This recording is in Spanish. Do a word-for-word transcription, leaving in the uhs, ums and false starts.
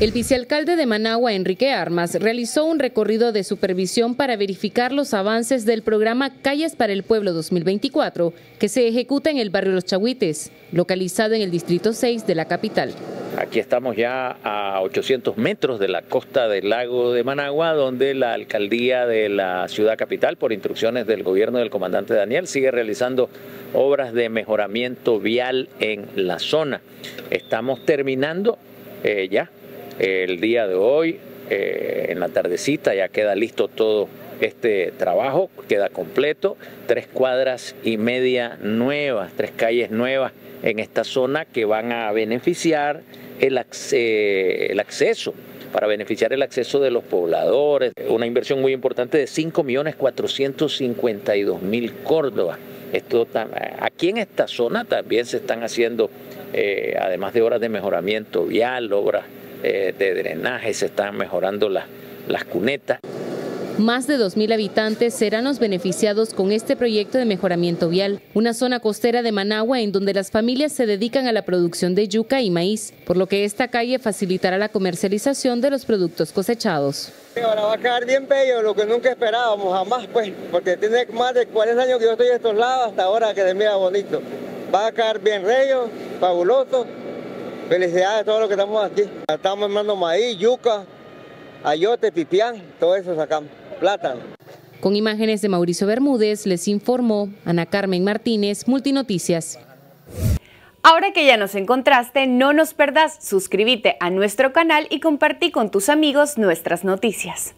El vicealcalde de Managua, Enrique Armas, realizó un recorrido de supervisión para verificar los avances del programa Calles para el Pueblo dos mil veinticuatro, que se ejecuta en el barrio Los Chagüites, localizado en el distrito seis de la capital. Aquí estamos ya a ochocientos metros de la costa del lago de Managua, donde la alcaldía de la ciudad capital, por instrucciones del gobierno del comandante Daniel, sigue realizando obras de mejoramiento vial en la zona. Estamos terminando eh, ya el día de hoy, eh, en la tardecita ya queda listo todo este trabajo, queda completo, tres cuadras y media nuevas, tres calles nuevas en esta zona que van a beneficiar el, eh, el acceso, para beneficiar el acceso de los pobladores. Una inversión muy importante de cinco millones cuatrocientos cincuenta y dos mil córdobas. Esto, aquí en esta zona también se están haciendo, eh, además de obras de mejoramiento vial, obras eh, de drenaje, se están mejorando las, las cunetas. Más de dos mil habitantes serán los beneficiados con este proyecto de mejoramiento vial, una zona costera de Managua en donde las familias se dedican a la producción de yuca y maíz, por lo que esta calle facilitará la comercialización de los productos cosechados. Ahora va a quedar bien bello, lo que nunca esperábamos, jamás pues, porque tiene más de cuarenta años que yo estoy de estos lados, hasta ahora que se mira bonito. Va a quedar bien bello, fabuloso, felicidades a todos los que estamos aquí. Estamos armando maíz, yuca, ayote, pipián, todo eso sacamos. Plátano. Con imágenes de Mauricio Bermúdez, les informó Ana Carmen Martínez, Multinoticias. Ahora que ya nos encontraste, no nos perdás, suscríbete a nuestro canal y compartí con tus amigos nuestras noticias.